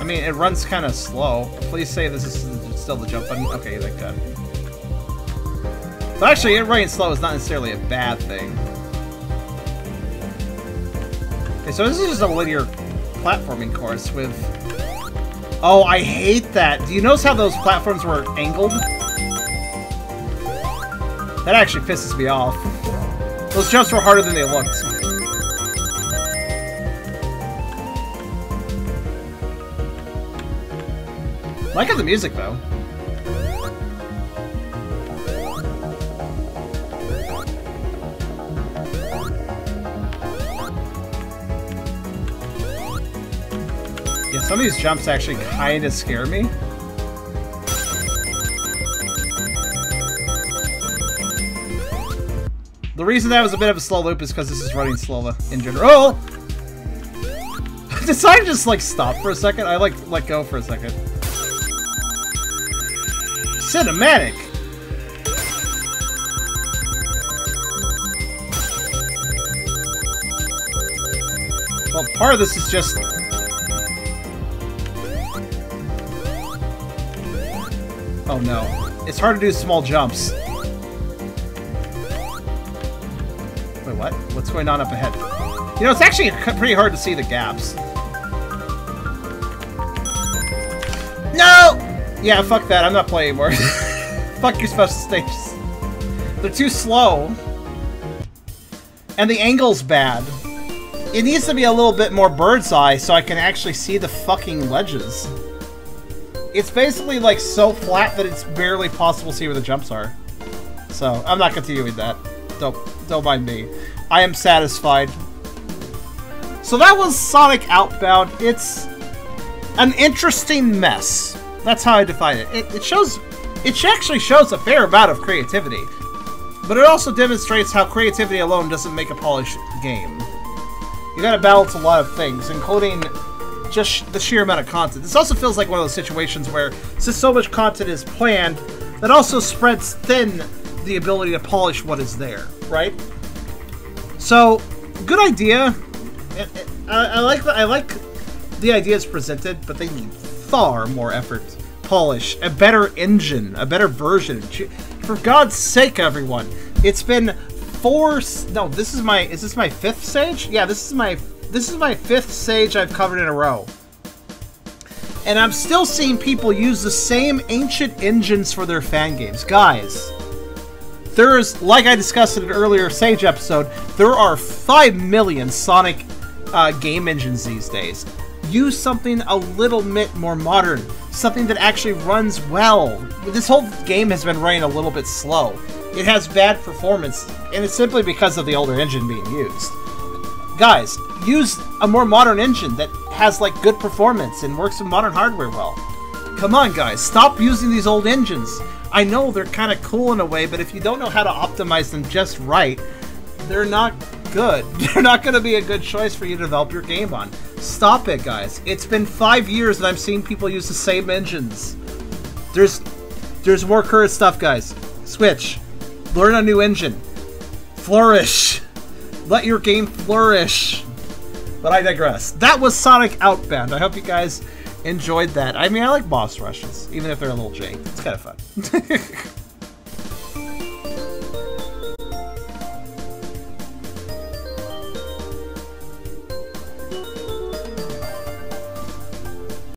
I mean, it runs kind of slow. Please say this is still the jump button. Okay, that got it. But actually, it running slow is not necessarily a bad thing. Okay, so this is just a linear platforming course with... Oh, I hate that. Do you notice how those platforms were angled? That actually pisses me off. Those jumps were harder than they looked. I like the music, though. Some of these jumps actually kind of scare me. The reason that was a bit of a slow loop is because this is running slower in general. Did Sonic just like stop for a second? I like let go for a second. Cinematic. Well, part of this is just. Oh no. It's hard to do small jumps. Wait, what? What's going on up ahead? You know, it's actually pretty hard to see the gaps. No! Yeah, fuck that. I'm not playing anymore. Fuck your special stages. They're too slow. And the angle's bad. It needs to be a little bit more bird's eye so I can actually see the fucking ledges. It's basically, like, so flat that it's barely possible to see where the jumps are. So, I'm not continuing that. Don't mind me. I am satisfied. So that was Sonic Outbound. It's an interesting mess. That's how I define it. It actually shows a fair amount of creativity. But it also demonstrates how creativity alone doesn't make a polished game. You gotta balance a lot of things, including... just the sheer amount of content. This also feels like one of those situations where, since so much content is planned, that also spreads thin the ability to polish what is there, right? So, good idea. I like the ideas presented, but they need far more effort, polish, a better engine, a better version. For God's sake, everyone! It's been is this my fifth stage? Yeah, this is my fifth stage I've covered in a row. And I'm still seeing people use the same ancient engines for their fan games. Guys, there's, like I discussed in an earlier Sage episode, there are 5 million Sonic game engines these days. Use something a little bit more modern, something that actually runs well. This whole game has been running a little bit slow. It has bad performance, and it's simply because of the older engine being used. Guys, use a more modern engine that has like good performance and works with modern hardware well. Come on, guys, stop using these old engines. I know they're kind of cool in a way, but if you don't know how to optimize them just right, they're not good. They're not going to be a good choice for you to develop your game on. Stop it, guys. It's been 5 years that I'm seeing people use the same engines. There's more current stuff, guys. Switch. Learn a new engine. Flourish. Let your game flourish. But I digress. That was Sonic Outbound. I hope you guys enjoyed that. I mean, I like boss rushes, even if they're a little jank. It's kind of fun.